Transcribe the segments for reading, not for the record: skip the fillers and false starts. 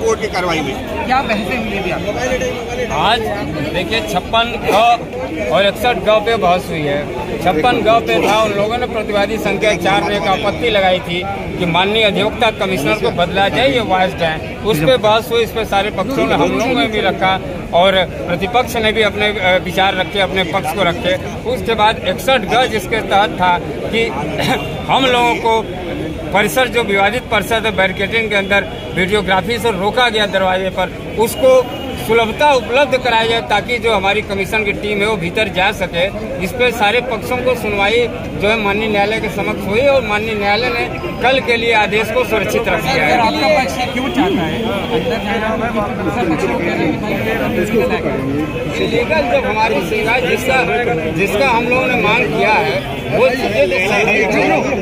Court की कार्रवाई में क्या बहसें हुई थी आज? देखिए 56 ग और 61 ग पे बहस हुई है। 56 ग पे था, उन लोगों ने प्रतिवादी संख्या 4 में एक आपत्ति लगाई थी कि माननीय अधिवक्ता कमिश्नर को बदला जाए, ये वास्ट है। उस पर बहस हुई, इस पर सारे पक्षों ने, हम लोगों ने भी रखा और प्रतिपक्ष ने भी अपने विचार रखे, अपने पक्ष को रखे। उसके बाद 61 ग जिसके तहत था कि हम लोगों को परिसर जो विवादित परिसर है बैरिकेडिंग के अंदर वीडियोग्राफी से रोका गया दरवाजे पर, उसको सुलभता उपलब्ध कराया जाए ताकि जो हमारी कमीशन की टीम है वो भीतर जा सके। इस पर सारे पक्षों को सुनवाई जो है माननीय न्यायालय के समक्ष हुई और माननीय न्यायालय ने कल के लिए आदेश को सुरक्षित रख दिया है। आपका पक्ष क्यों चाहता है लीगल जब हमारी सेवा जिसका हम लोगों ने मांग किया है वो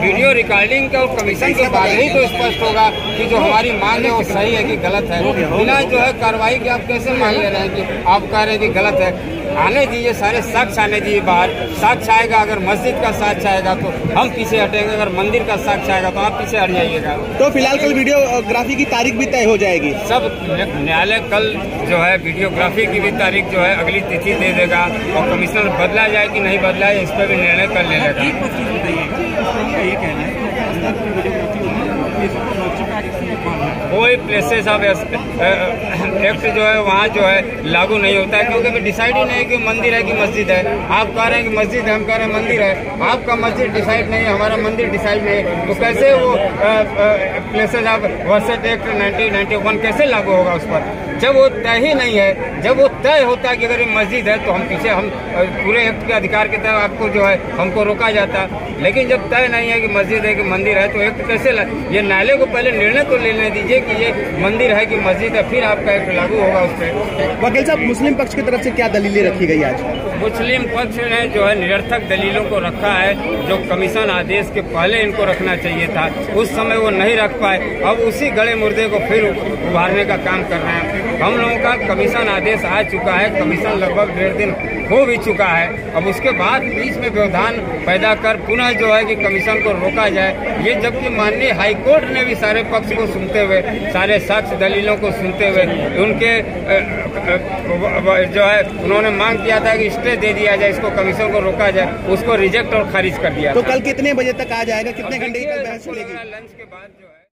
वीडियो रिकॉर्डिंग का और कमीशन के बाद ही तो स्पष्ट होगा कि जो हमारी मांग है वो सही है कि गलत है। बिना जो है कार्रवाई के आप मान ले रहे हैं कि आप कह रहे हैं कि गलत है। आने दीजिए, सारे साक्ष्य आने दीजिए बाहर। साक्ष्य आएगा, अगर मस्जिद का साक्ष्य आएगा तो हम पीछे हटेंगे, अगर मंदिर का साक्ष्य आएगा तो आप पीछे हट जाइएगा। तो फिलहाल कल वीडियोग्राफी की तारीख भी तय हो जाएगी, सब न्यायालय कल जो है वीडियोग्राफी की भी तारीख जो है अगली तिथि दे देगा और कमिश्नर बदला जाए कि नहीं बदला जाए इस पर भी निर्णय कर ले लेगा। कोई प्लेसेस ऑफ एक्ट जो है वहाँ जो है लागू नहीं होता है क्योंकि अभी डिसाइड ही नहीं है कि मंदिर है कि मस्जिद है। आप कह रहे हैं कि मस्जिद है, हम कह रहे हैं मंदिर है। आपका मस्जिद डिसाइड नहीं है, हमारा मंदिर डिसाइड नहीं है, तो कैसे वो प्लेसेस ऑफ वर्सेट एक्ट 1991 कैसे लागू होगा उस पर, जब वो तय ही नहीं है। जब वो तय होता है कि अगर ये मस्जिद है तो हम पीछे, हम पूरे एक्ट के अधिकार के तहत आपको जो है हमको रोका जाता, लेकिन जब तय नहीं है कि मस्जिद है कि मंदिर है तो एक्ट कैसे, ये न्यायालय को पहले निर्णय तो लेने दीजिए कि ये मंदिर है कि मस्जिद है, फिर आपका एक लागू होगा उस पर। वकील साहब, मुस्लिम पक्ष की तरफ से क्या दलीलें रखी गई आज? मुस्लिम पक्ष ने जो है निरर्थक दलीलों को रखा है, जो कमीशन आदेश के पहले इनको रखना चाहिए था, उस समय वो नहीं रख पाए। अब उसी गड़े मुर्दे को फिर उभारने का काम कर रहे हैं। हम लोगों का कमीशन आदेश आ चुका है, कमीशन लगभग 1.5 दिन हो भी चुका है। अब उसके बाद बीच में व्यवधान पैदा कर पुनः जो है कि कमीशन को रोका जाए, ये जबकि माननीय हाईकोर्ट ने भी सारे पक्ष को सुनते हुए, सारे साक्ष्य दलीलों को सुनते हुए उनके जो है उन्होंने मांग किया था कि स्टे दे दिया जाए, इसको कमीशन को रोका जाए, उसको रिजेक्ट और खारिज कर दिया। तो कल कितने बजे तक आ जाएगा, कितने घंटे लंच के बाद?